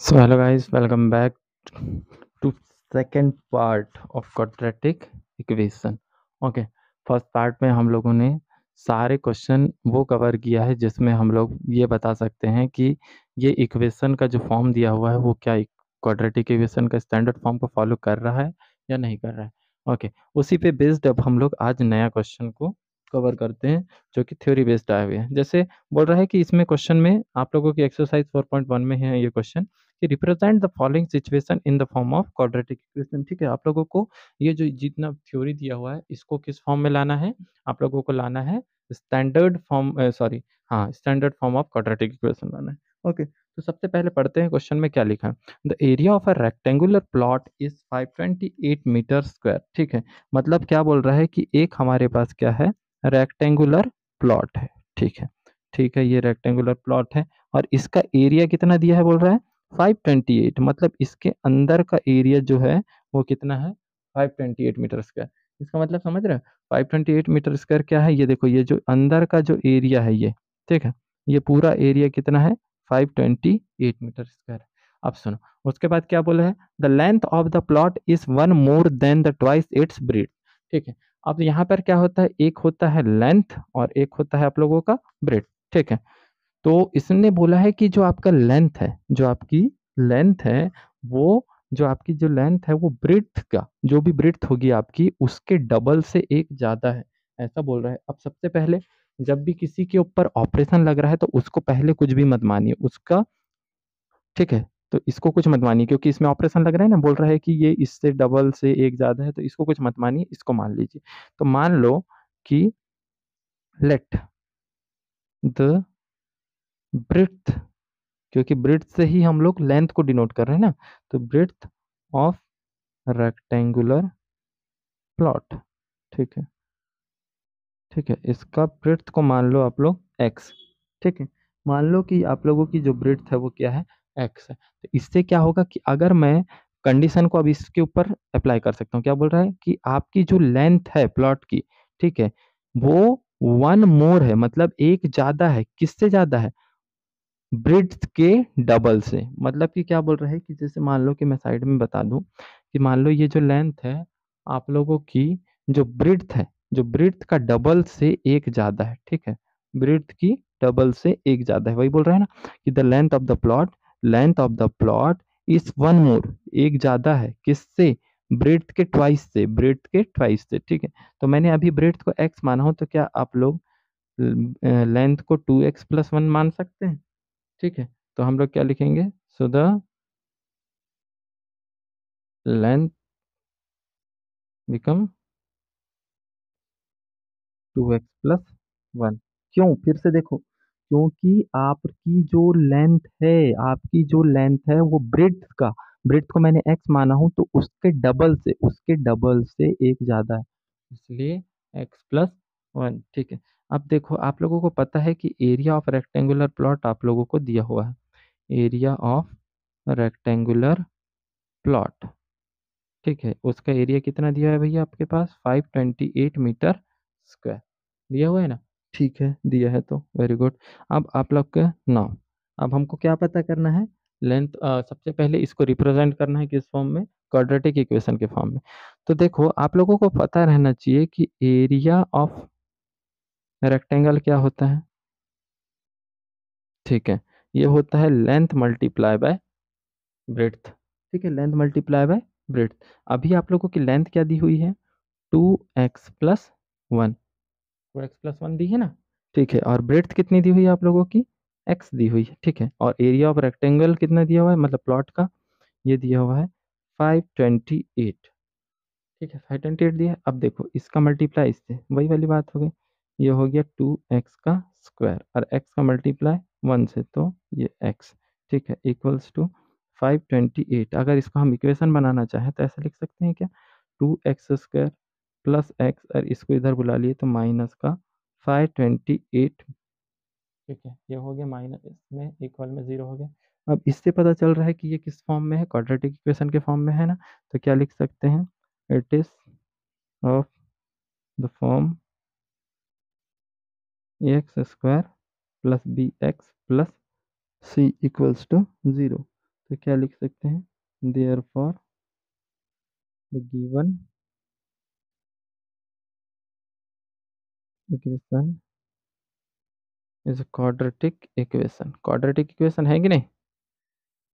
So hello guys, welcome back to second part of quadratic equation. Okay, first part में हम लोगों ने सारे क्वेश्चन वो कवर किया है जिसमें हम लोग ये बता सकते हैं कि ये इक्वेशन का जो फॉर्म दिया हुआ है वो क्या क्वाड्रेटिक इक्वेशन का स्टैंडर्ड फॉर्म को फॉलो कर रहा है या नहीं कर रहा है। ओके, उसी पे बेस्ड अब हम लोग आज नया क्वेश्चन को कवर करते हैं जो कि थ्योरी बेस्ड आए हुए हैं। जैसे बोल रहा है कि इसमें क्वेश्चन में आप लोगों की एक्सरसाइज 4.1 में है ये क्वेश्चन कि represent the following situation in the form of quadratic equation. ठीक है, आप लोगों को ये जो जितना थ्योरी दिया हुआ है इसको किस फॉर्म में लाना है, आप लोगों को लाना है standard form of quadratic equation लाना है। ओके, तो सबसे पहले पढ़ते हैं क्वेश्चन में क्या लिखा है। The area of a rectangular plot is 528 metre square. ठीक है, मतलब क्या बोल रहा है कि एक हमारे पास क्या है, रेक्टेंगुलर प्लॉट है। ठीक है, ठीक है, ये रेक्टेंगुलर प्लॉट है और इसका एरिया कितना दिया है बोल रहा है 528, मतलब इसके अंदर का एरिया जो है वो कितना है 528 मीटर स्क्वायर। इसका मतलब समझ रहे हो 528 मीटर स्क्वायर क्या है, ये देखो ये जो अंदर का जो एरिया है ये, ठीक है, ये पूरा एरिया कितना है 528 मीटर स्क्वायर। अब सुनो उसके बाद क्या बोला है, the length of the plot is one more than the twice its breadth. ठीक है, अब यहाँ पर क्या होता है, एक होता है लेंथ और एक होता है आप लोगों का ब्रीड। ठीक है, तो इसने बोला है कि जो आपका लेंथ है, जो आपकी लेंथ है वो, जो आपकी जो लेंथ है वो ब्रीथ का, जो भी ब्रीथ होगी आपकी उसके डबल से एक ज़्यादा है, ऐसा बोल रहा है। अब सबसे पहले जब भी किसी के ऊपर ऑपरेशन लग रहा है तो उसको पहले कुछ भी मत मानिए उसका, ठीक है, तो इसको कुछ मत मानिए क्योंकि इसमें ऑपरेशन लग रहा है ना, बोल रहा है कि ये इससे डबल से एक ज़्यादा है तो इसको कुछ मत मानिए, इसको मान लीजिए। तो मान लो कि लेट द ब्रेड्थ, क्योंकि ब्रेड्थ से ही हम लोग लेंथ को डिनोट कर रहे हैं ना, तो ब्रेड्थ ऑफ रेक्टेंगुलर प्लॉट, ठीक है, ठीक है, इसका ब्रेड्थ को मान लो आप लोग x, ठीक है, मान लो कि आप लोगों की जो ब्रेड्थ है वो क्या है x है। तो इससे क्या होगा कि अगर मैं कंडीशन को अब इसके ऊपर अप्लाई कर सकता हूँ, क्या बोल रहा है कि आपकी जो लेंथ है प्लॉट की, ठीक है, वो वन मोर है, मतलब एक ज़्यादा है, किससे ज़्यादा है, ब्रेड्थ के डबल से। मतलब कि क्या बोल रहा है कि जैसे मान लो कि मैं साइड में बता दूं कि मान लो ये जो लेंथ है आप लोगों की जो ब्रेड्थ है, जो ब्रेड्थ का डबल से एक ज़्यादा है, ठीक है, ब्रेड्थ की डबल से एक ज़्यादा है, वही बोल रहा है ना कि the length of the plot, length of the plot is one more, एक ज़्यादा है, किससे, ब्रेड्थ के ट्वाइस से, ब्रेड्थ के ट्वाइस से। ठीक है, तो मैंने अभी ब्रेड्थ को एक्स माना हो तो क्या आप लोग लेंथ को 2x+1 मान सकते हैं। ठीक है, तो हम लोग क्या लिखेंगे, so the length become 2x+1। क्यों, फिर से देखो, क्योंकि आपकी जो लेंथ है, आपकी जो लेंथ है वो ब्रेड्थ का, ब्रेड्थ को मैंने x माना हूं तो उसके डबल से, उसके डबल से एक ज़्यादा है, इसलिए x+1। ठीक है, अब देखो आप लोगों को पता है कि एरिया ऑफ रेक्टेंगुलर प्लॉट आप लोगों को दिया हुआ है, एरिया ऑफ रेक्टेंगुलर प्लॉट, ठीक है, उसका एरिया कितना दिया है भैया आपके पास 528 मीटर स्क्वायर दिया हुआ है ना। ठीक है, दिया है तो वेरी गुड। अब आप लोग के नाउ अब हमको क्या पता करना है, लेंथ सबसे पहले इसको रिप्रेजेंट करना है किस फॉर्म में, क्वाड्रेटिक इक्वेशन के फॉर्म में। तो देखो आप लोगों को पता रहना चाहिए कि एरिया ऑफ रेक्टेंगल क्या होता है, ठीक है, ये होता है लेंथ मल्टीप्लाई बाय ब्रेड्थ। ठीक है, लेंथ मल्टीप्लाई बाय ब्रेड्थ। अभी आप लोगों की लेंथ क्या दी हुई है 2x+1, 2x+1 दी है ना, ठीक है, और ब्रेड्थ कितनी दी हुई है आप लोगों की x दी हुई है। ठीक है, और एरिया ऑफ रेक्टेंगल कितना दिया हुआ है, मतलब प्लॉट का, ये दिया हुआ है 528, ठीक है, 528 दिया है। अब देखो इसका मल्टीप्लाई इससे, वही वाली बात हो गई, ये हो गया 2x² और x का मल्टीप्लाई 1 से तो ये x, ठीक है, इक्वल्स टू 528। अगर इसको हम इक्वेशन बनाना चाहें तो ऐसा लिख सकते हैं क्या, 2x² + x और इसको इधर बुला लिए तो माइनस का 528, ठीक है, ये हो गया माइनस इसमें इक्वल में 0 हो गया। अब इससे पता चल रहा है कि ये किस फॉर्म में है, क्वाड्रेटिक इक्वेशन के फॉर्म में है ना, तो क्या लिख सकते हैं, it is of the form x square plus b x plus c equals to zero. तो क्या लिख सकते हैं, there for the given equation is quadratic equation. Quadratic equation है कि नहीं,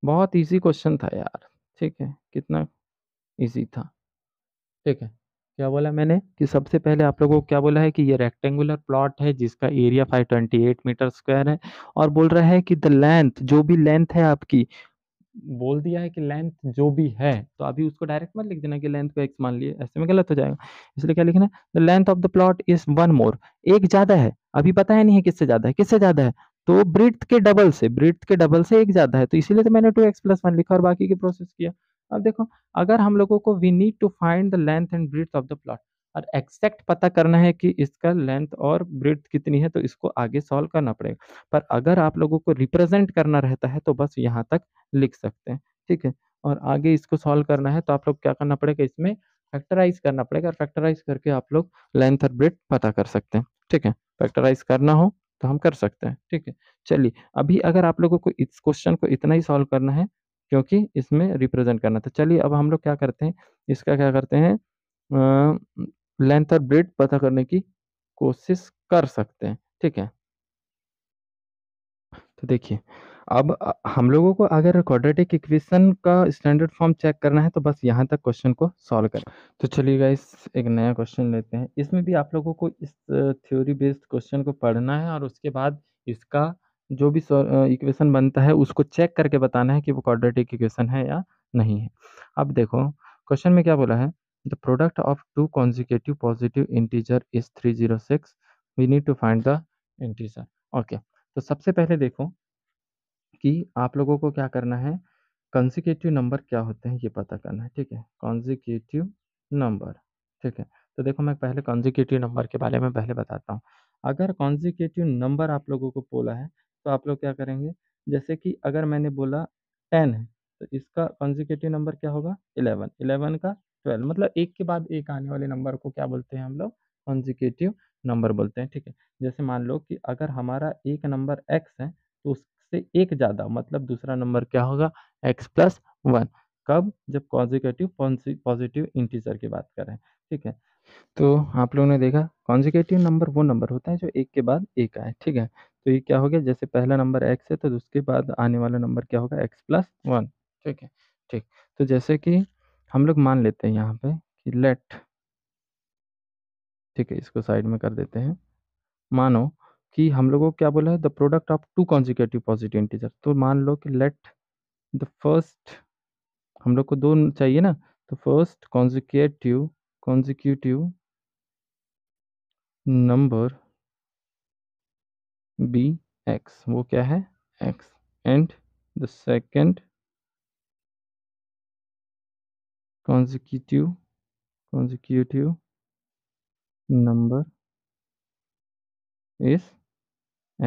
बहुत इजी क्वेश्चन था यार, ठीक है, कितना इजी था। ठीक है, क्या बोला मैंने कि सबसे पहले आप लोगों को क्या बोला है कि ये रेक्टेंगुलर प्लॉट है जिसका एरिया 528 मीटर स्क्वायर है, और बोल रहा है कि द लेंथ, जो भी लेंथ है आपकी, बोल दिया है कि लेंथ जो भी है, तो अभी उसको डायरेक्ट मत लिख देना कि लेंथ को एक्स मान लिए, ऐसे में गलत हो जाएगा। इसलिए क्या लिखना है, the length of the plot is one more, एक ज्यादा है, अभी पता है नहीं है किससे ज्यादा है, किससे ज्यादा है, तो ब्रीथ के डबल से, ब्रीथ के डबल से एक ज्यादा है, तो इसीलिए तो मैंने 2x+1 लिखा और बाकी की प्रोसेस किया। अब देखो, अगर हम लोगों को we need to find the length and breadth of the plot, और एक्सैक्ट पता करना है कि इसका लेंथ और ब्रीथ कितनी है, तो इसको आगे सॉल्व करना पड़ेगा। पर अगर आप लोगों को रिप्रेजेंट करना रहता है तो बस यहाँ तक लिख सकते हैं, ठीक है। और आगे इसको सॉल्व करना है तो आप लोग क्या करना पड़ेगा, इसमें फैक्टराइज करना पड़ेगा, और फैक्टराइज करके आप लोग लेंथ और ब्रीथ पता कर सकते हैं, ठीक है। फैक्टराइज करना हो तो हम कर सकते हैं, ठीक है। चलिए, अभी अगर आप लोगों को इस क्वेश्चन को इतना ही सॉल्व करना है क्योंकि इसमें रिप्रेजेंट करना था। चलिए, अब हम लोग क्या करते हैं, इसका क्या करते हैं, लेंथ और ब्रीथ पता करने की कोशिश कर सकते हैं, ठीक है। तो देखिए, अब हम लोगों को अगर क्वाड्रेटिक इक्वेशन का स्टैंडर्ड फॉर्म चेक करना है तो बस यहाँ तक क्वेश्चन को सॉल्व करें। तो चलिए गाइस, एक नया क्वेश्चन लेते हैं। इसमें भी आप लोगों को इस थ्योरी बेस्ड क्वेश्चन को पढ़ना है, और उसके बाद इसका जो भी इक्वेशन बनता है उसको चेक करके बताना है कि वो क्वाड्रेटिक इक्वेशन है या नहीं है। अब देखो, क्वेश्चन में क्या बोला है, the product of two consecutive positive integer is 306, we need to find the integer. Okay, तो सबसे पहले देखो कि आप लोगों को क्या करना है, कॉन्जिकेटिव नंबर क्या होते हैं ये पता करना है, ठीक है, कॉन्जिकेटिव नंबर, ठीक है। तो देखो, मैं पहले कॉन्जिकेटिव नंबर के बारे में पहले बताता हूँ। अगर कॉन्जिकेटिव नंबर आप लोगों को बोला है तो आप लोग क्या करेंगे, जैसे कि अगर मैंने बोला 10 है तो इसका कॉन्जिकेटिव नंबर क्या होगा 11, 11 का 12, मतलब एक के बाद एक आने वाले नंबर को क्या बोलते हैं हम लोग, कॉन्जिकेटिव नंबर बोलते हैं, ठीक है। जैसे मान लो कि अगर हमारा एक नंबर x है तो उससे एक ज़्यादा, मतलब दूसरा नंबर क्या होगा x+1, कब, जब कॉन्जिकेटिव पॉजिटिव इंटीजर की बात करें, ठीक है। तो आप लोगों ने देखा कॉन्जिकेटिव नंबर वो नंबर होता है जो एक के बाद एक आए, ठीक है। तो ये क्या हो गया, जैसे पहला नंबर x है तो उसके बाद आने वाला नंबर क्या होगा x+1, ठीक है, ठीक। तो जैसे कि हम लोग मान लेते हैं यहाँ पे कि लेट, ठीक है, इसको साइड में कर देते हैं। मानो कि हम लोगों को क्या बोला है, the product of two consecutive positive integer, तो मान लो कि लेट द फर्स्ट, हम लोग को दो चाहिए ना, तो first consecutive number be x, वो क्या है x, and the second consecutive number is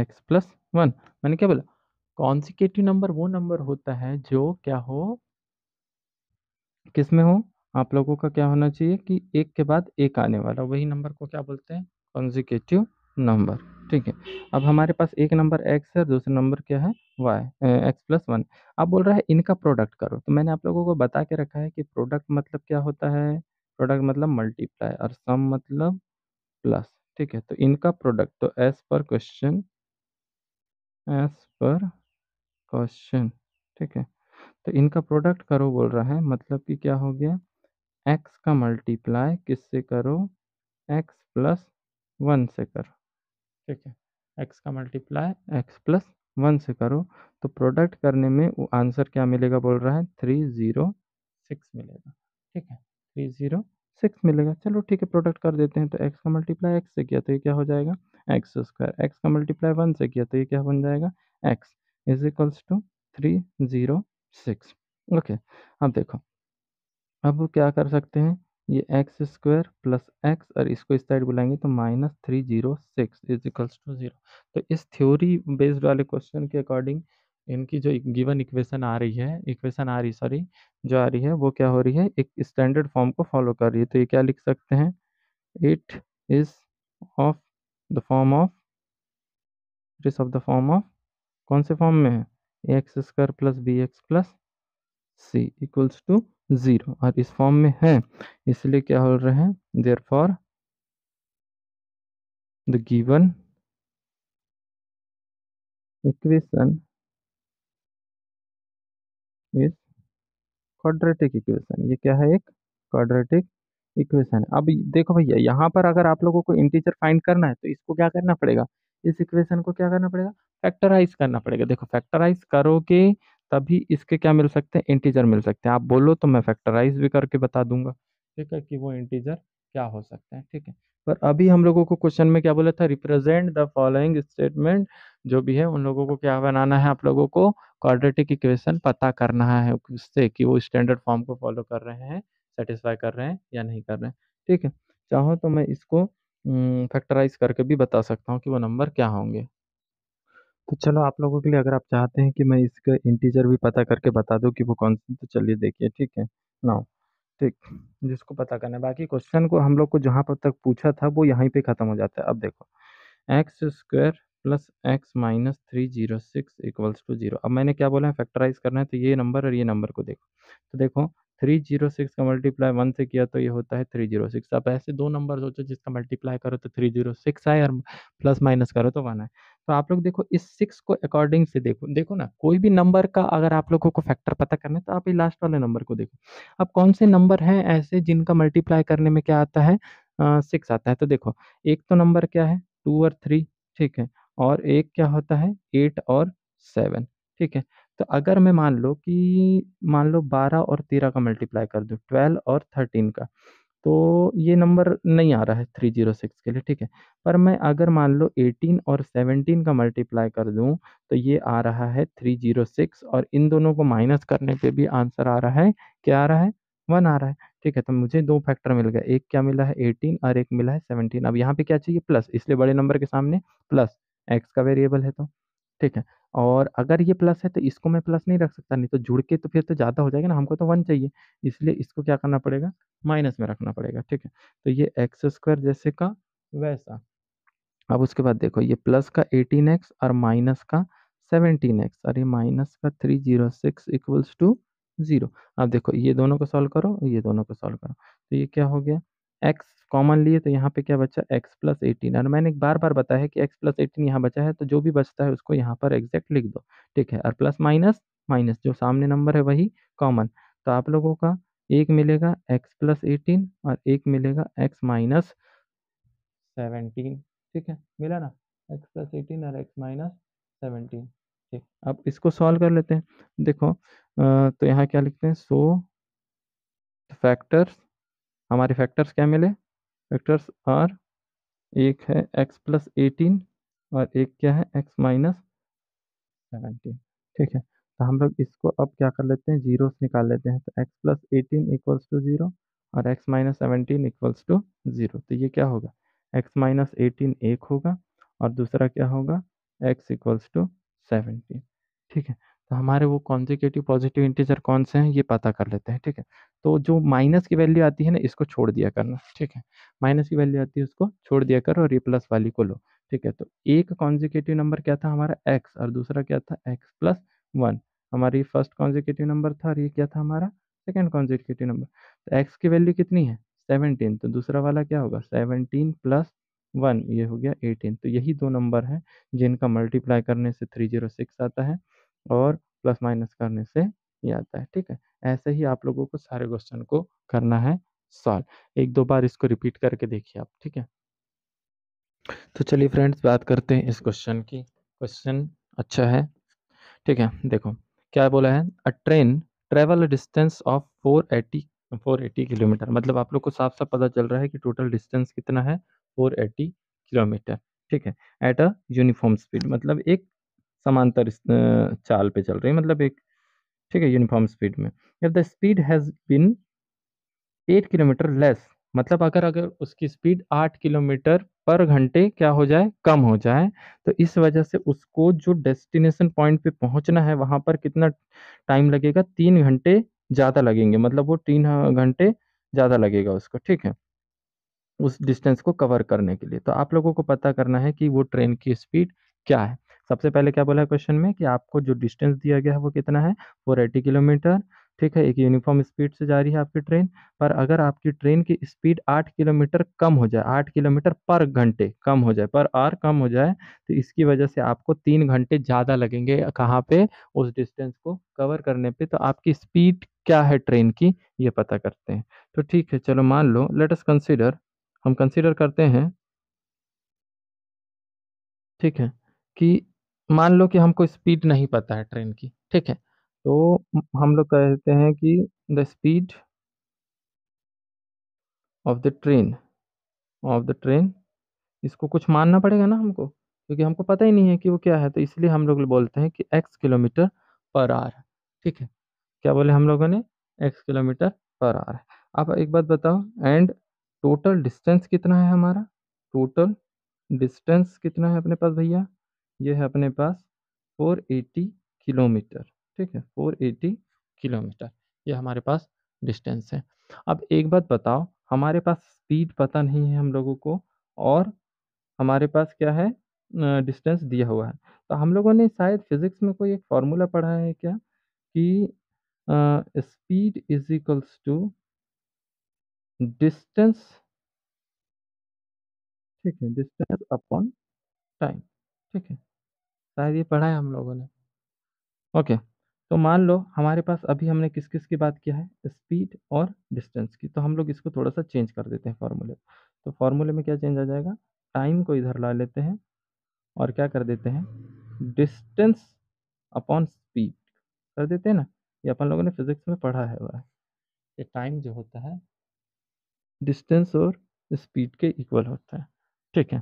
x+1। मैंने क्या बोला, consecutive number वो नंबर होता है जो क्या हो, किसमें हो, आप लोगों का क्या होना चाहिए कि एक के बाद एक आने वाला, वही नंबर को क्या बोलते हैं consecutive नंबर, ठीक है। अब हमारे पास एक नंबर x है, दूसरा नंबर क्या है y, x+1। अब बोल रहा है इनका प्रोडक्ट करो, तो मैंने आप लोगों को बता के रखा है कि प्रोडक्ट मतलब क्या होता है, प्रोडक्ट मतलब मल्टीप्लाई, और सम मतलब प्लस, ठीक है। तो इनका प्रोडक्ट, तो एज पर क्वेश्चन, ठीक है, तो इनका प्रोडक्ट करो बोल रहा है, मतलब कि क्या हो गया, एक्स का मल्टीप्लाई किससे करो, x+1 से करो, ठीक है, x का मल्टीप्लाई x+1 से करो। तो प्रोडक्ट करने में वो आंसर क्या मिलेगा बोल रहा है 306 मिलेगा, ठीक है, 306 मिलेगा। चलो ठीक है, प्रोडक्ट कर देते हैं। तो x का मल्टीप्लाई x से किया तो ये क्या हो जाएगा x², x का मल्टीप्लाई 1 से किया तो ये क्या बन जाएगा x = 306। ओके, अब देखो, अब क्या कर सकते हैं, ये x² + x, और इसको इस साइड बुलाएंगे तो -306 = 0। तो इस थ्योरी बेस्ड वाले क्वेश्चन के अकॉर्डिंग इनकी जो गिवन इक्वेशन आ रही है, जो आ रही है वो क्या हो रही है, एक स्टैंडर्ड फॉर्म को फॉलो कर रही है। तो ये क्या लिख सकते हैं, it is of the form of it is of the form of, कौन से फॉर्म में है, a x square plus b x plus c equals to zero, और इस फॉर्म में है, इसलिए क्या हो रहा है, there for the given equation is quadratic equation। ये क्या है, एक quadratic equation है। अब देखो भैया यहाँ पर अगर आप लोगों को इंटीजर फाइंड करना है तो इसको क्या करना पड़ेगा, इस इक्वेशन को क्या करना पड़ेगा, फैक्टराइज करना पड़ेगा। देखो फैक्टराइज करोगे तभी इसके क्या मिल सकते हैं, इंटीजर मिल सकते हैं। आप बोलो तो मैं फैक्टराइज भी करके बता दूंगा, ठीक है, कि वो इंटीजर क्या हो सकते हैं, ठीक है। पर अभी हम लोगों को क्वेश्चन में क्या बोला था, रिप्रेजेंट द फॉलोइंग स्टेटमेंट, जो भी है उन लोगों को क्या बनाना है, आप लोगों को क्वाड्रेटिक इक्वेशन पता करना है उससे कि वो स्टैंडर्ड फॉर्म को फॉलो कर रहे हैं, सेटिस्फाई कर रहे हैं या नहीं कर रहे हैं, ठीक है। चाहो तो मैं इसको फैक्टराइज करके भी बता सकता हूँ कि वो नंबर क्या होंगे। तो चलो आप लोगों के लिए, अगर आप चाहते हैं कि मैं इसका इंटीजर भी पता करके बता दूँ कि वो कौन सी, तो चलिए देखिए, ठीक है ना, ठीक, जिसको पता करना है। बाकी क्वेश्चन को हम लोग को जहाँ पर तक पूछा था वो यहीं पे ख़त्म हो जाता है। अब देखो x square plus x minus 306 equals to zero. अब मैंने क्या बोला है, फैक्टराइज करना है, तो ये नंबर और ये नंबर को देखो, तो देखो 306 का मल्टीप्लाई 1 से किया तो ये होता है 306। अब ऐसे दो नंबर सोचो जिसका मल्टीप्लाई करो तो 306 आए और प्लस माइनस करो तो 1 आए। तो आप लोग देखो इस 6 को अकॉर्डिंग से देखो, देखो ना कोई भी नंबर का अगर आप लोगों को फैक्टर पता करना है तो आप ये लास्ट वाले नंबर को देखो। अब कौन से नंबर हैं ऐसे जिनका मल्टीप्लाई करने में क्या आता है, 6 आता है। तो देखो एक तो नंबर क्या है 2 और 3, ठीक है, और एक क्या होता है 8 और 7, ठीक है। तो अगर मैं मान लो 12 और 13 का मल्टीप्लाई कर दूँ 12 और 13 का, तो ये नंबर नहीं आ रहा है 306 के लिए, ठीक है। पर मैं अगर मान लो 18 और 17 का मल्टीप्लाई कर दूँ तो ये आ रहा है 306, और इन दोनों को माइनस करने पे भी आंसर आ रहा है, क्या आ रहा है, 1 आ रहा है, ठीक है। तो मुझे दो फैक्टर मिल गए, एक क्या मिला है 18 और एक मिला है 17। अब यहाँ पे क्या चाहिए, प्लस, इसलिए बड़े नंबर के सामने प्लस, एक्स का वेरिएबल है तो, ठीक है। और अगर ये प्लस है तो इसको मैं प्लस नहीं रख सकता, नहीं तो जुड़ के तो फिर तो ज़्यादा हो जाएगा ना, हमको तो 1 चाहिए, इसलिए इसको क्या करना पड़ेगा, माइनस में रखना पड़ेगा, ठीक है। तो ये एक्स स्क्वायर जैसे का वैसा। अब उसके बाद देखो ये प्लस का 18x और माइनस का 17x और ये माइनस का 306 इक्वल्स टू जीरो। अब देखो ये दोनों को सॉल्व करो, ये दोनों को सॉल्व करो, तो ये क्या हो गया, x कॉमन लिए तो यहाँ पे क्या बचा, x प्लस 18, और मैंने एक बार बताया है कि x प्लस 18 यहाँ बचा है, तो जो भी बचता है उसको यहाँ पर एग्जैक्ट लिख दो, ठीक है। और प्लस माइनस माइनस, जो सामने नंबर है वही कॉमन, तो आप लोगों का एक मिलेगा x प्लस 18 और एक मिलेगा x माइनस 17, ठीक है, मिला ना, x प्लस 18 और x माइनस 17, ठीक। अब इसको सॉल्व कर लेते हैं, देखो तो यहाँ क्या लिखते हैं, सो फैक्टर्स, हमारे फैक्टर्स क्या मिले, फैक्टर्स आर, एक है x प्लस 18 और एक क्या है x माइनस 17, ठीक है। तो हम लोग इसको अब क्या कर लेते हैं, जीरो से निकाल लेते हैं, तो x plus 18 equals to zero और x minus 17 equals to zero. तो ये क्या होगा, x माइनस 18 एक होगा और दूसरा क्या होगा, x इक्वल्स टू 17, ठीक है। तो हमारे वो कॉन्जिक्यूटिव पॉजिटिव इंटीजर कौन से हैं ये पता कर लेते हैं, ठीक है। तो जो माइनस की वैल्यू आती है ना, इसको छोड़ दिया करना, ठीक है, माइनस की वैल्यू आती है उसको छोड़ दिया करो और ये प्लस वाली को लो, ठीक है। तो एक कॉन्जिक्यूटिव नंबर क्या था हमारा x और दूसरा क्या था x प्लस 1, हमारी फर्स्ट कॉन्जिक्यूटिव नंबर था, और ये क्या था हमारा सेकेंड कॉन्जिक्यूटिव नंबर। तो x की वैल्यू कितनी है 17, तो दूसरा वाला क्या होगा 17 प्लस 1, ये हो गया 18। तो यही दो नंबर हैं जिनका मल्टीप्लाई करने से 306 आता है और प्लस माइनस करने से ये आता है, ठीक है। ऐसे ही आप लोगों को सारे क्वेश्चन को करना है सॉल्व, एक दो बार इसको रिपीट करके देखिए आप, ठीक है। तो चलिए फ्रेंड्स बात करते हैं इस क्वेश्चन की, क्वेश्चन अच्छा है, ठीक है। देखो क्या बोला है, a train travel distance of 480 kilometre, मतलब आप लोग को साफ साफ पता चल रहा है कि टोटल डिस्टेंस कितना है 480 किलोमीटर, ठीक है। एट अ यूनिफॉर्म स्पीड, मतलब एक समांतर चाल पे चल रही है, मतलब एक, ठीक है, यूनिफॉर्म स्पीड में। If the speed has been 8 kilometre less, मतलब अगर उसकी स्पीड 8 किलोमीटर पर घंटे क्या हो जाए, कम हो जाए, तो इस वजह से उसको जो डेस्टिनेशन पॉइंट पे पहुंचना है वहां पर कितना टाइम लगेगा, 3 घंटे ज़्यादा लगेंगे, मतलब वो 3 घंटे ज़्यादा लगेगा उसको, ठीक है, उस डिस्टेंस को कवर करने के लिए। तो आप लोगों को पता करना है कि वो ट्रेन की स्पीड क्या है। सबसे पहले क्या बोला है क्वेश्चन में कि आपको जो डिस्टेंस दिया गया है वो कितना है, 480 किलोमीटर। ठीक है, एक यूनिफॉर्म स्पीड से जा रही है आपकी ट्रेन, पर अगर आपकी ट्रेन की स्पीड 8 किलोमीटर कम हो जाए, 8 किलोमीटर पर घंटे कम हो जाए, पर आवर कम हो जाए, तो इसकी वजह से आपको 3 घंटे ज़्यादा लगेंगे कहाँ पे, उस डिस्टेंस को कवर करने पे। तो आपकी स्पीड क्या है ट्रेन की, ये पता करते हैं। तो ठीक है, चलो मान लो, लेट अस कंसीडर, हम कंसीडर करते हैं, ठीक है, कि मान लो कि हमको स्पीड नहीं पता है ट्रेन की। ठीक है, तो हम लोग कहते हैं कि the speed of the train इसको कुछ मानना पड़ेगा ना हमको, क्योंकि हमको पता ही नहीं है कि वो क्या है। तो इसलिए हम लोग बोलते हैं कि x किलोमीटर पर आवर। ठीक है, क्या बोले हम लोगों ने, x किलोमीटर पर आवर। आप एक बात बताओ, एंड टोटल डिस्टेंस कितना है हमारा, टोटल डिस्टेंस कितना है अपने पास भैया, ये है अपने पास 480 किलोमीटर। ठीक है, 480 किलोमीटर ये हमारे पास डिस्टेंस है। अब एक बात बताओ, हमारे पास स्पीड पता नहीं है हम लोगों को, और हमारे पास क्या है, डिस्टेंस दिया हुआ है। तो हम लोगों ने शायद फिज़िक्स में कोई एक फार्मूला पढ़ा है क्या, कि speed is equals to distance, ठीक है, डिस्टेंस अपॉन टाइम। ठीक है, शायद ये पढ़ा है हम लोगों ने। ओके तो मान लो हमारे पास अभी हमने किस किस की बात किया है, स्पीड और डिस्टेंस की। तो हम लोग इसको थोड़ा सा चेंज कर देते हैं फार्मूले। तो फार्मूले में क्या चेंज आ जाएगा, टाइम को इधर ला लेते हैं और क्या कर देते हैं, डिस्टेंस अपॉन स्पीड कर देते हैं ना। ये अपन लोगों ने फिजिक्स में पढ़ा है वह, ये टाइम जो होता है डिस्टेंस और स्पीड के इक्वल होता है। ठीक है,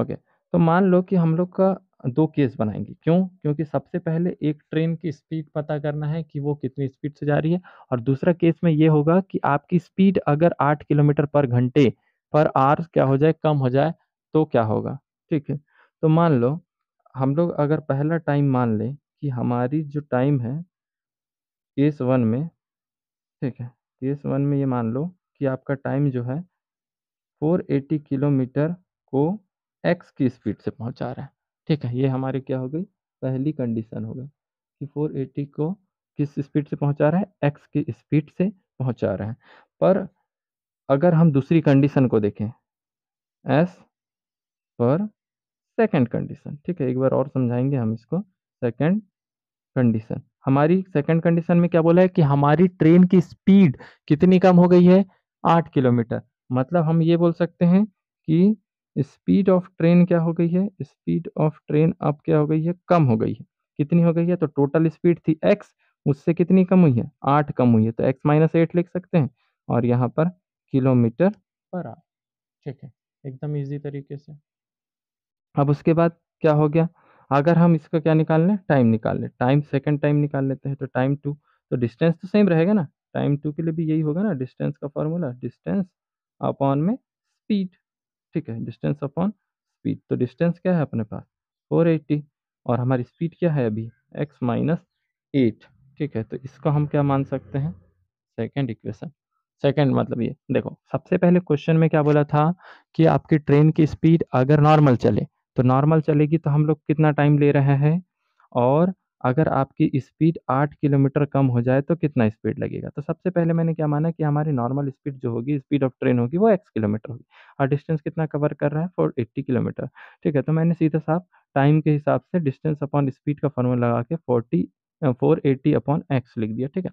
ओके तो मान लो कि हम लोग का 2 केस बनाएंगे। क्यों, क्योंकि सबसे पहले एक ट्रेन की स्पीड पता करना है कि वो कितनी स्पीड से जा रही है, और दूसरा केस में ये होगा कि आपकी स्पीड अगर 8 किलोमीटर पर घंटे पर आवर क्या हो जाए, कम हो जाए, तो क्या होगा। ठीक है, तो मान लो हम लोग अगर पहला टाइम मान लें कि हमारी जो टाइम है केस वन में, ठीक है, केस वन में ये मान लो कि आपका टाइम जो है 480 किलोमीटर को एक्स की स्पीड से पहुँचा रहा है। ठीक है, ये हमारी क्या हो गई, पहली कंडीशन हो गई कि 480 को किस स्पीड से पहुंचा रहा है, x की स्पीड से पहुंचा रहा है। पर अगर हम दूसरी कंडीशन को देखें, s पर सेकंड कंडीशन, ठीक है, एक बार और समझाएंगे हम इसको। सेकंड कंडीशन, हमारी सेकंड कंडीशन में क्या बोला है कि हमारी ट्रेन की स्पीड कितनी कम हो गई है, 8 किलोमीटर। मतलब हम ये बोल सकते हैं कि स्पीड ऑफ ट्रेन क्या हो गई है, स्पीड ऑफ ट्रेन अब क्या हो गई है, कम हो गई है। कितनी हो गई है, तो टोटल स्पीड थी x, उससे कितनी कम हुई है, 8 कम हुई है, तो x-8 लिख सकते हैं, और यहाँ पर किलोमीटर पर आवर। ठीक है, एकदम इजी तरीके से। अब उसके बाद क्या हो गया, अगर हम इसका क्या निकाल लें, टाइम निकाल लें, टाइम सेकेंड टाइम निकाल लेते हैं। तो टाइम टू, तो डिस्टेंस तो सेम रहेगा ना, टाइम टू के लिए भी यही होगा ना, डिस्टेंस का फॉर्मूला डिस्टेंस अपॉन में स्पीड। ठीक है, डिस्टेंस अपॉन स्पीड। तो डिस्टेंस क्या है अपने पास 480, और हमारी स्पीड क्या है अभी x-8। ठीक है, तो इसको हम क्या मान सकते हैं, सेकंड इक्वेशन। सेकंड मतलब ये देखो, सबसे पहले क्वेश्चन में क्या बोला था कि आपकी ट्रेन की स्पीड अगर नॉर्मल चले, तो नॉर्मल चलेगी तो हम लोग कितना टाइम ले रहे हैं, और अगर आपकी स्पीड 8 किलोमीटर कम हो जाए तो कितना स्पीड लगेगा। तो सबसे पहले मैंने क्या माना कि हमारी नॉर्मल स्पीड जो होगी, स्पीड ऑफ ट्रेन होगी, वो x किलोमीटर होगी, और डिस्टेंस कितना कवर कर रहा है, 480 किलोमीटर। ठीक है, तो मैंने सीधा साफ टाइम के हिसाब से डिस्टेंस अपॉन स्पीड का फॉर्मूला लगा के 480 अपॉन x लिख दिया। ठीक है,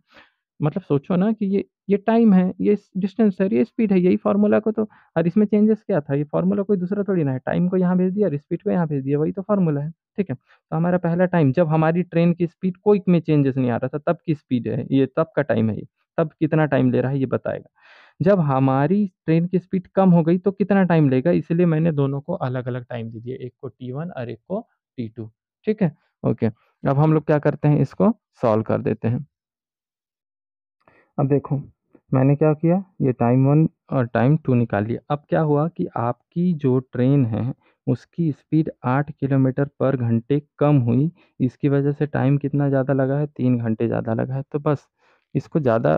मतलब सोचो ना कि ये टाइम है, ये डिस्टेंस है, ये स्पीड है, यही फार्मूला को तो, और इसमें चेंजेस क्या था, ये फार्मूला कोई दूसरा थोड़ी ना है, टाइम को यहाँ भेज दिया और स्पीड को यहाँ भेज दिया, वही तो फार्मूला है। ठीक है, तो हमारा पहला टाइम, जब हमारी ट्रेन की स्पीड कोई में चेंजेस नहीं आ रहा था, तब की स्पीड है ये, तब का टाइम है ये, तब कितना टाइम ले रहा है ये बताएगा। जब हमारी ट्रेन की स्पीड कम हो गई तो कितना टाइम लेगा, इसलिए मैंने दोनों को अलग अलग टाइम दे दिया, एक को t1 और एक को t2। ठीक है, ओके, अब हम लोग क्या करते हैं, इसको सॉल्व कर देते हैं। अब देखो मैंने क्या किया, ये टाइम 1 और टाइम 2 निकाल लिया। अब क्या हुआ कि आपकी जो ट्रेन है उसकी स्पीड 8 किलोमीटर पर घंटे कम हुई, इसकी वजह से टाइम कितना ज़्यादा लगा है, 3 घंटे ज़्यादा लगा है। तो बस इसको ज़्यादा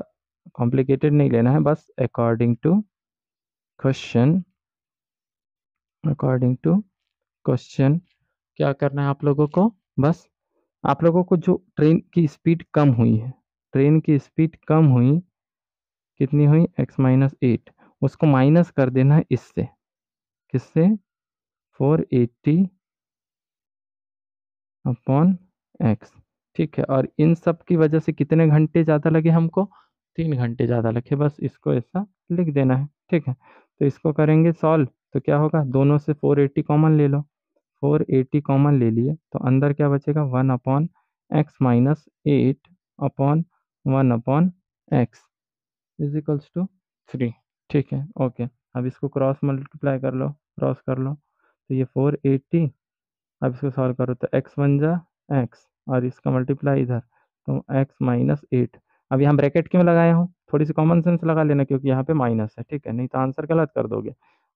कॉम्प्लिकेटेड नहीं लेना है, बस अकॉर्डिंग टू क्वेश्चन क्या करना है आप लोगों को, बस आप लोगों को जो ट्रेन की स्पीड कम हुई है, ट्रेन की स्पीड कम हुई, कितनी हुई x-8, उसको माइनस कर देना है इससे, किससे, 480/x, ठीक है। और इन सब की वजह से कितने घंटे ज़्यादा लगे हमको, 3 घंटे ज़्यादा लगे, बस इसको ऐसा लिख देना है, ठीक है। तो इसको करेंगे सॉल्व, तो क्या होगा, दोनों से 480 कॉमन ले लो, 480 कॉमन ले लिए तो अंदर क्या बचेगा, 1/(x - 8/1/x) = 3, ठीक है, ओके। अब इसको क्रॉस मल्टीप्लाई कर लो, क्रॉस कर लो तो ये 480, अब इसको सॉल्व करो तो x बन जा x और इसका मल्टीप्लाई इधर तो x-8। अब यहाँ ब्रैकेट क्यों लगाया हूँ, थोड़ी सी कॉमन सेंस लगा लेना, क्योंकि यहाँ पे माइनस है, ठीक है, नहीं तो आंसर गलत कर दोगे।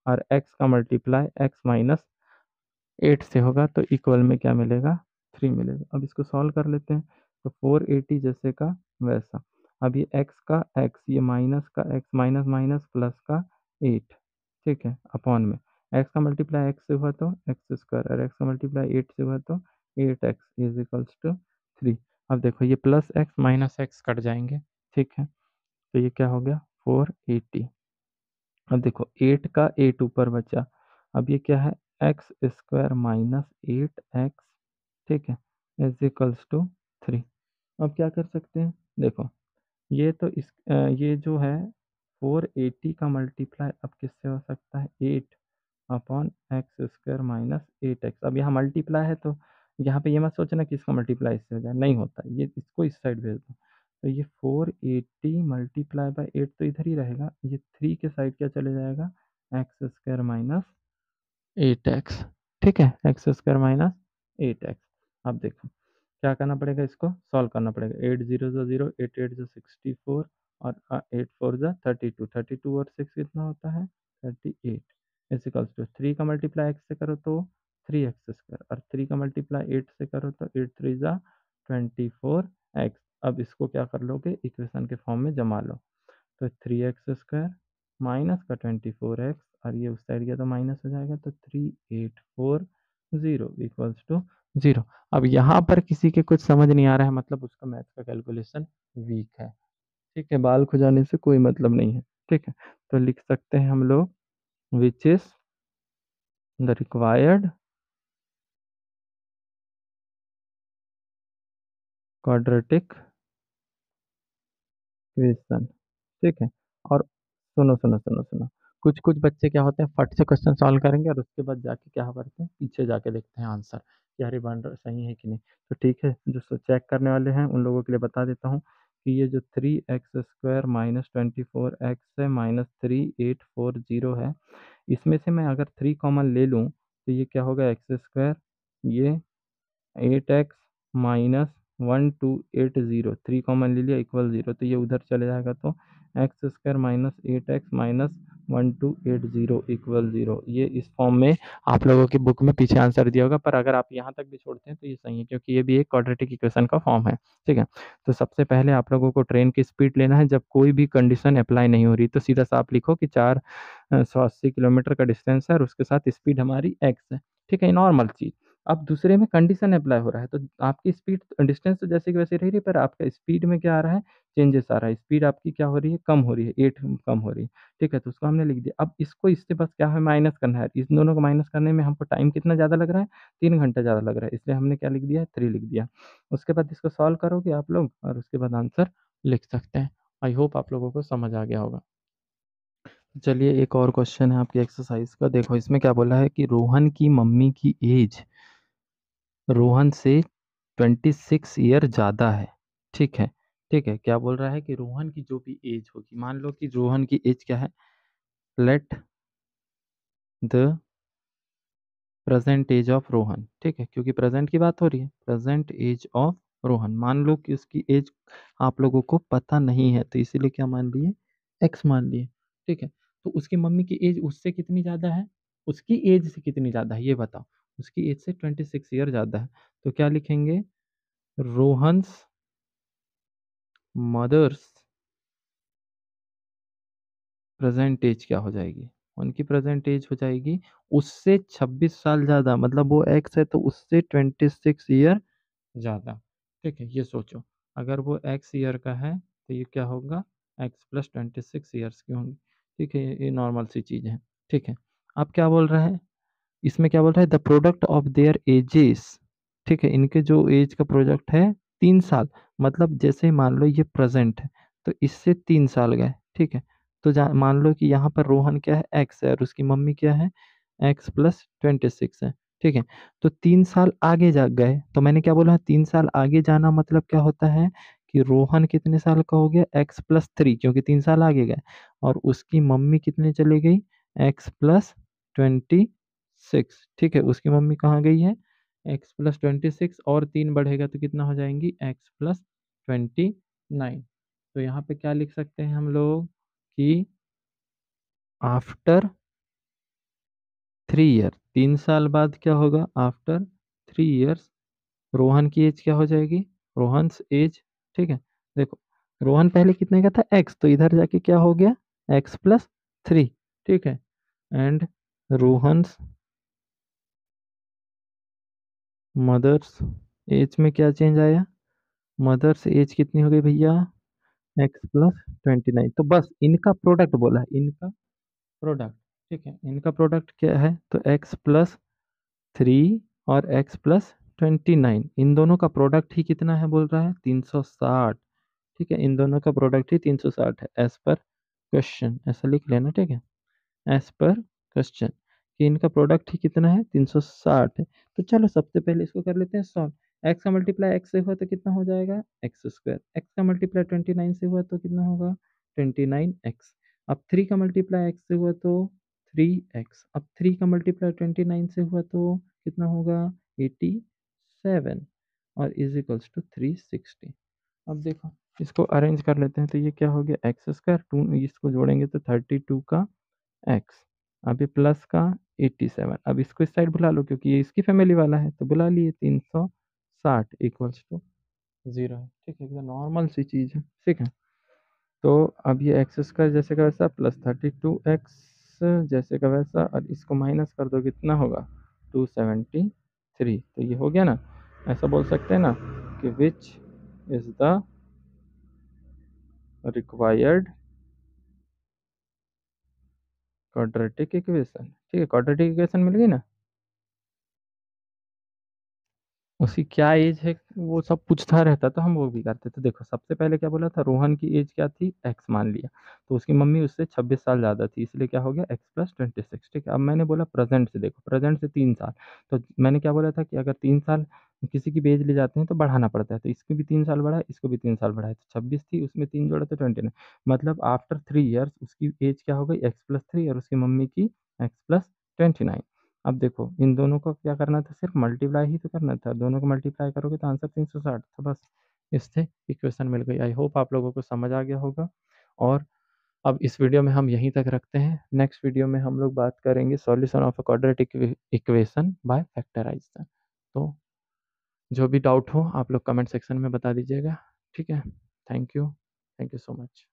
और x का मल्टीप्लाई x-8 से होगा तो इक्वल में क्या मिलेगा, 3 मिलेगा। अब इसको सॉल्व कर लेते हैं तो 480 जैसे का वैसा, अब ये x का x, ये माइनस का x, माइनस माइनस प्लस का 8, ठीक है, अपॉन में x का मल्टीप्लाई x से हुआ तो x² और x का मल्टीप्लाई 8 से हुआ तो 8x = 3। अब देखो ये plus x minus x cut जाएंगे, ठीक है, तो ये क्या हो गया 480। अब देखो 8 का 8 ऊपर बचा, अब ये क्या है x² - 8x, ठीक है, = 3। अब क्या कर सकते हैं, देखो ये तो इस ये जो है 480 का मल्टीप्लाई अब किससे हो सकता है, 8/(x² - 8x)। अब यहाँ मल्टीप्लाई है तो यहाँ पे ये मत सोचना कि इसका मल्टीप्लाई इससे हो जाए, नहीं होता, ये इसको इस साइड भेज दो तो ये 480 × 8 तो इधर ही रहेगा, ये 3 के साइड क्या चले जाएगा, x² - 8x, ठीक है, x² - 8x। अब देखो क्या करना पड़ेगा, इसको सॉल्व करना पड़ेगा, 8 0 0 0, 8 8 64 और 8 4 32, 32 और 6 कितना होता है 38, = 3 का मल्टीप्लाई x से करो तो 3x² और 3 का मल्टीप्लाई 8 से करो तो 8 3 जा 24x। अब इसको क्या कर लोगे, इक्वेशन के फॉर्म में जमा लो तो 3x² - 24x और ये उस साइड गया तो माइनस हो जाएगा तो 3840 = 0। अब यहाँ पर किसी के कुछ समझ नहीं आ रहा है, मतलब उसका मैथ का कैलकुलेशन वीक है, ठीक है, बाल खुजाने से कोई मतलब नहीं है, ठीक है। तो लिख सकते हैं हम लोग which is the required quadratic equation, ठीक है। और सुनो, कुछ बच्चे क्या होते हैं फट से क्वेश्चन सॉल्व करेंगे और उसके बाद जाके क्या करते हैं, पीछे जाके देखते हैं आंसर कि अरे बन रहा सही है कि नहीं। तो ठीक है, जो चेक करने वाले हैं उन लोगों के लिए बता देता हूँ कि ये जो 3x² - 24x है -3840 है, इसमें से मैं अगर 3 कॉमन ले लूँ तो ये क्या होगा x², ये 8x - 1280, 3 कॉमन ले लिया = 0, तो ये उधर चले जाएगा तो x² - 8x - 1280 = 0। ये इस फॉर्म में आप लोगों की बुक में पीछे आंसर दिया होगा, पर अगर आप यहाँ तक भी छोड़ते हैं तो ये सही है, क्योंकि ये भी एक क्वाड्रेटिक इक्वेशन का फॉर्म है, ठीक है। तो सबसे पहले आप लोगों को ट्रेन की स्पीड लेना है जब कोई भी कंडीशन अप्लाई नहीं हो रही, तो सीधा सा आप लिखो कि 480 किलोमीटर का डिस्टेंस है और उसके साथ स्पीड हमारी x है, ठीक है, नॉर्मल चीज़। अब दूसरे में कंडीशन अप्लाई हो रहा है तो आपकी स्पीड डिस्टेंस तो जैसे कि वैसे रह रही है, पर आपका स्पीड में क्या आ रहा है, चेंजेस आ रहा है, स्पीड आपकी क्या हो रही है, कम हो रही है, 8 कम हो रही है, ठीक है, तो उसको हमने लिख दिया। अब इसको इससे बस क्या है, माइनस करना है, इस दोनों को माइनस करने में हमको टाइम कितना ज़्यादा लग रहा है, 3 घंटा ज़्यादा लग रहा है, इसलिए हमने क्या लिख दिया है, 3 लिख दिया। उसके बाद इसको सॉल्व करोगे आप लोग और उसके बाद आंसर लिख सकते हैं। आई होप आप लोगों को समझ आ गया होगा। चलिए एक और क्वेश्चन है आपकी एक्सरसाइज का, देखो इसमें क्या बोला है कि रोहन की मम्मी की एज रोहन से 26 ईयर ज़्यादा है, ठीक है, ठीक है। क्या बोल रहा है कि रोहन की जो भी एज होगी, मान लो कि रोहन की एज क्या है, let the present age of Rohan, ठीक है, क्योंकि प्रेजेंट की बात हो रही है, प्रेजेंट एज ऑफ रोहन, मान लो कि उसकी एज आप लोगों को पता नहीं है तो इसीलिए क्या मान लिए, एक्स मान लिए, ठीक है। तो उसकी मम्मी की एज उससे कितनी ज़्यादा है, उसकी एज से कितनी ज़्यादा है ये बताओ, उसकी एज से 26 ईयर ज़्यादा है, तो क्या लिखेंगे, रोहन्स मदर्स प्रेजेंट एज क्या हो जाएगी, उनकी प्रेजेंट एज हो जाएगी उससे 26 साल ज़्यादा, मतलब वो एक्स है तो उससे 26 ईयर ज़्यादा। ठीक है, ये सोचो अगर वो एक्स ईयर का है तो ये क्या होगा, एक्स प्लस 26 ईयर्स की होंगी। ठीक है, ये नॉर्मल सी चीज़ है। ठीक है, आप क्या बोल रहे हैं इसमें, क्या बोल रहा है, the product of their ages. ठीक है, इनके जो एज का प्रोडक्ट है 3 साल, मतलब जैसे मान लो ये प्रेजेंट है तो इससे 3 साल गए। ठीक है, तो मान लो कि यहाँ पर रोहन क्या है, एक्स है और उसकी मम्मी क्या है, एक्स प्लस 26 है। ठीक है, तो 3 साल आगे जा गए। तो मैंने क्या बोला है, 3 साल आगे जाना मतलब क्या होता है कि रोहन कितने साल का हो गया, एक्स प्लस 3, क्योंकि 3 साल आगे गए, और उसकी मम्मी कितने चली गई, एक्स प्लस 26। ठीक है, उसकी मम्मी कहाँ गई है, एक्स प्लस 26, और 3 बढ़ेगा तो कितना हो जाएंगी, एक्स प्लस 29। तो यहाँ पे क्या लिख सकते हैं हम लोग कि आफ्टर 3 ईयर, 3 साल बाद क्या होगा, आफ्टर 3 ईयर्स रोहन की एज क्या हो जाएगी, रोहन्स एज। ठीक है, देखो रोहन पहले कितने का था, एक्स, तो इधर जाके क्या हो गया, एक्स प्लस 3। ठीक है, एंड रोहन्स मदर्स एज में क्या चेंज आया, मदर्स एज कितनी हो गई भैया, एक्स प्लस 29। तो बस इनका प्रोडक्ट बोला है, इनका प्रोडक्ट। ठीक है, इनका प्रोडक्ट क्या है, तो एक्स प्लस 3 और एक्स प्लस 29, इन दोनों का प्रोडक्ट ही कितना है, बोल रहा है 360। ठीक है, इन दोनों का प्रोडक्ट ही 360 है एज पर क्वेश्चन, ऐसा लिख लेना। ठीक है, एज पर क्वेश्चन कि इनका प्रोडक्ट ही कितना है, 360 है। तो चलो सबसे पहले इसको कर लेते हैं सॉल्व। एक्स का मल्टीप्लाई एक्स से हुआ तो कितना हो जाएगा, एक्स स्क्वायर। एक्स का मल्टीप्लाई 29 से हुआ तो कितना होगा, 29x। अब 3 का मल्टीप्लाई एक्स से हुआ तो 3x। अब 3 का मल्टीप्लाई 29 से हुआ तो कितना होगा, 87, और इज इक्वल्स टू 360। अब देखो इसको अरेंज कर लेते हैं, तो ये क्या हो गया, एक्स स्क्वायर 2, इसको जोड़ेंगे तो 32 का एक्स, अभी प्लस का 87। अब इसको इस साइड बुला लो क्योंकि ये इसकी फैमिली वाला है, तो बुला लिए, 360 इक्वल्स टू 0 है। ठीक है, एकदम नॉर्मल सी चीज़ है। ठीक है, तो अब ये एक्स स्क्वायर जैसे का वैसा प्लस 32x जैसे का वैसा, और इसको माइनस कर दो कितना होगा, 273। तो ये हो गया ना, ऐसा बोल सकते हैं ना कि which is the required quadratic equation. ठीक है, क्वाड्रेटिक इक्वेशन मिल गई ना, उसकी क्या एज है वो सब पूछता रहता, तो हम वो भी करते। तो देखो सबसे पहले क्या बोला था, रोहन की एज क्या थी, एक्स मान लिया, तो उसकी मम्मी उससे 26 साल ज़्यादा थी, इसलिए क्या हो गया, एक्स प्लस 26। ठीक है, अब मैंने बोला प्रेजेंट से, देखो प्रेजेंट से 3 साल, तो मैंने क्या बोला था कि अगर 3 साल किसी की बेज ले जाते हैं तो बढ़ाना पड़ता है, तो इसको भी 3 साल बढ़ाया, इसको भी 3 साल बढ़ाया, तो 26 थी, उसमें 3 जोड़ा तो 29, मतलब आफ्टर 3 ईयर्स उसकी एज क्या हो गई, एक्स प्लस 3, और उसकी मम्मी की एक्स प्लस 29। अब देखो इन दोनों को क्या करना था, सिर्फ मल्टीप्लाई ही तो करना था, दोनों को मल्टीप्लाई करोगे तो आंसर 360। तो बस इससे इक्वेशन मिल गई। आई होप आप लोगों को समझ आ गया होगा, और अब इस वीडियो में हम यहीं तक रखते हैं। नेक्स्ट वीडियो में हम लोग बात करेंगे solution of a quadratic equation by factorisation. तो जो भी डाउट हो आप लोग कमेंट सेक्शन में बता दीजिएगा। ठीक है, थैंक यू सो मच।